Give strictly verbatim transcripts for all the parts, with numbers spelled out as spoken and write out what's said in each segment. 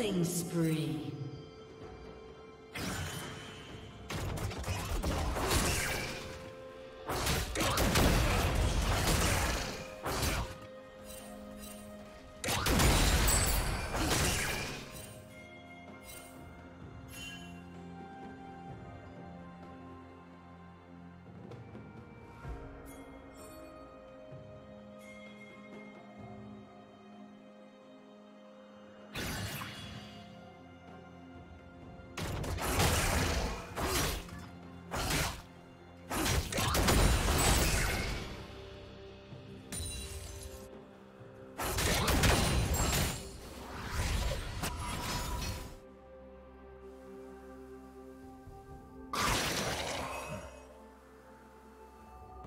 Killing spree.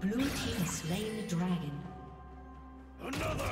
Blue team slain the dragon. Another!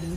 Blue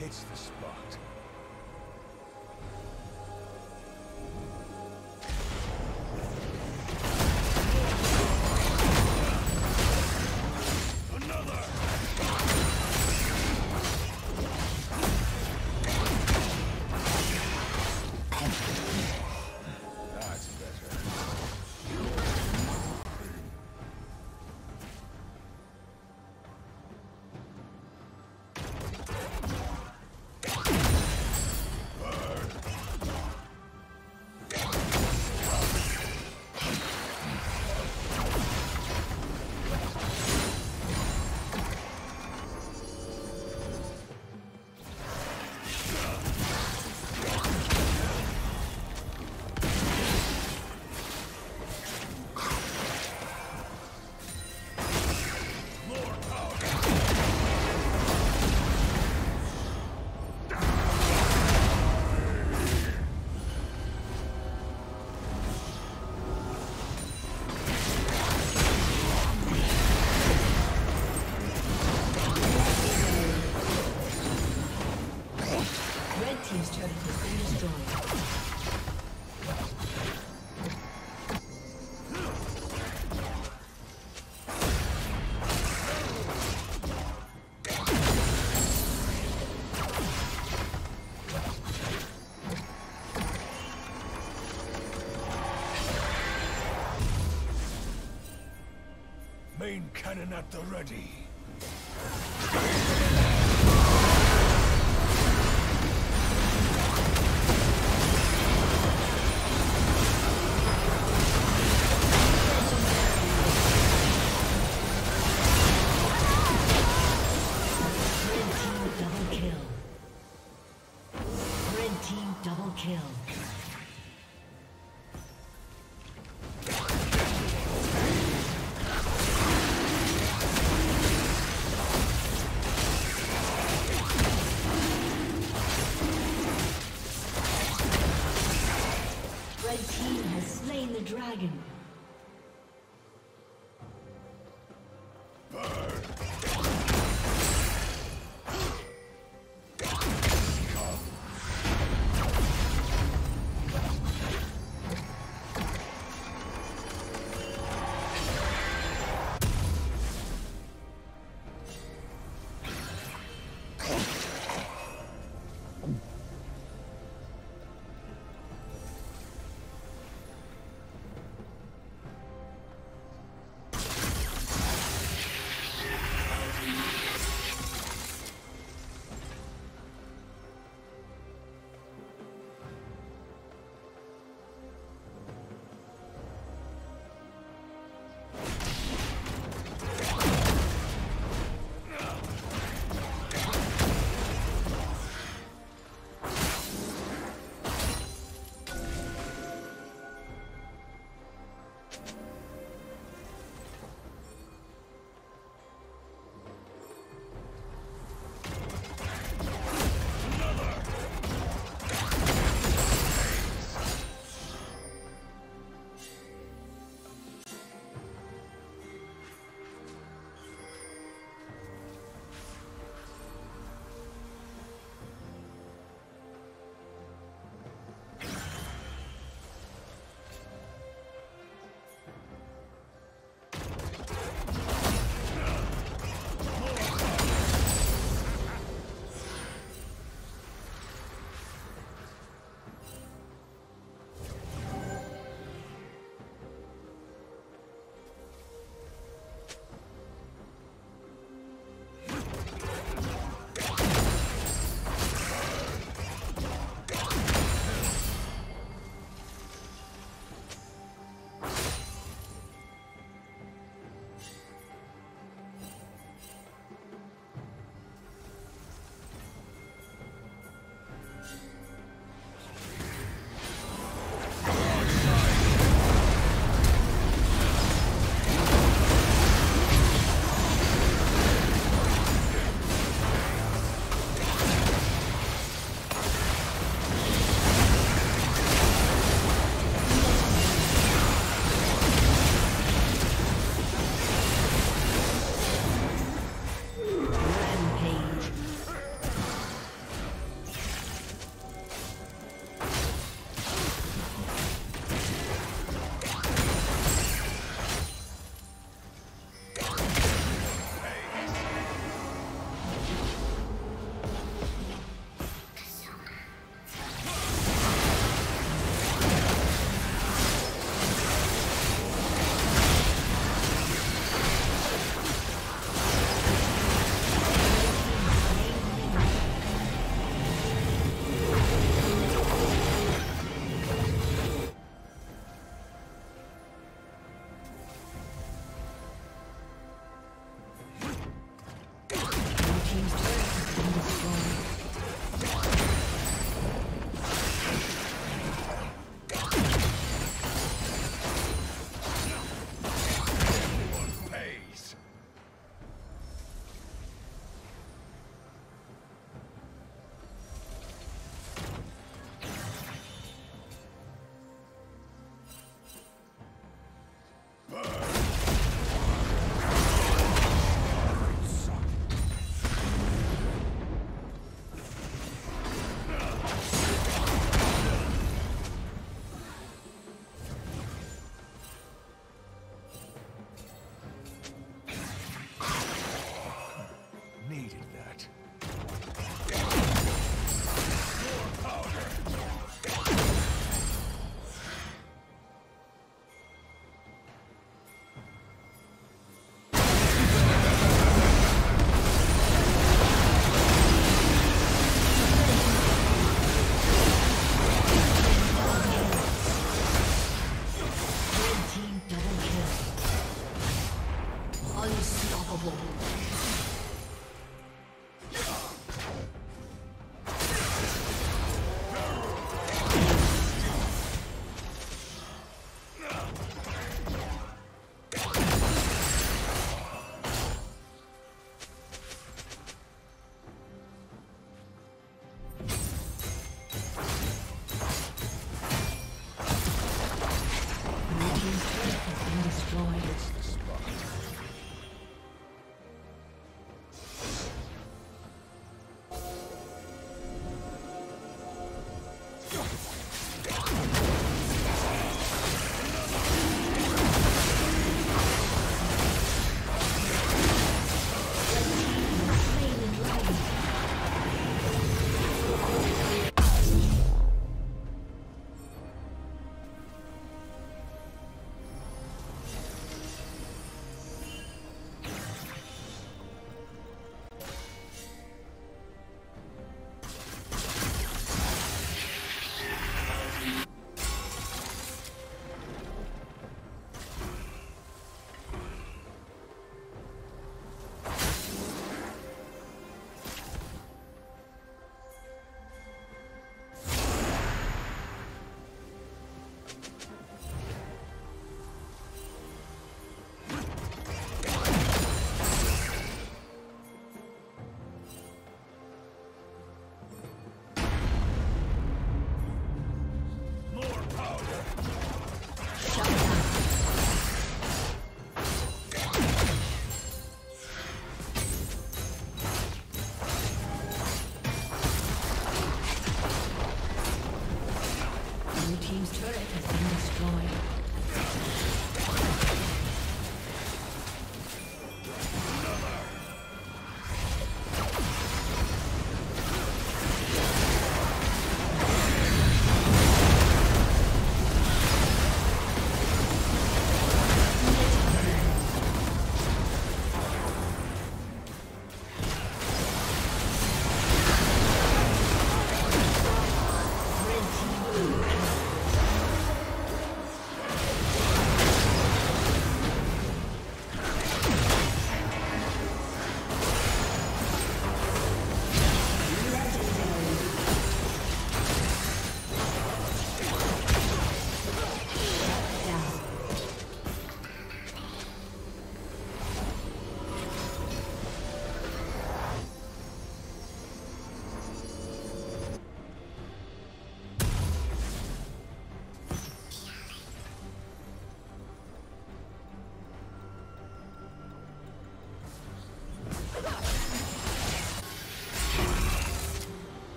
It's the spot. Main cannon at the ready. Unstoppable.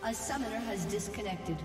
A summoner has disconnected.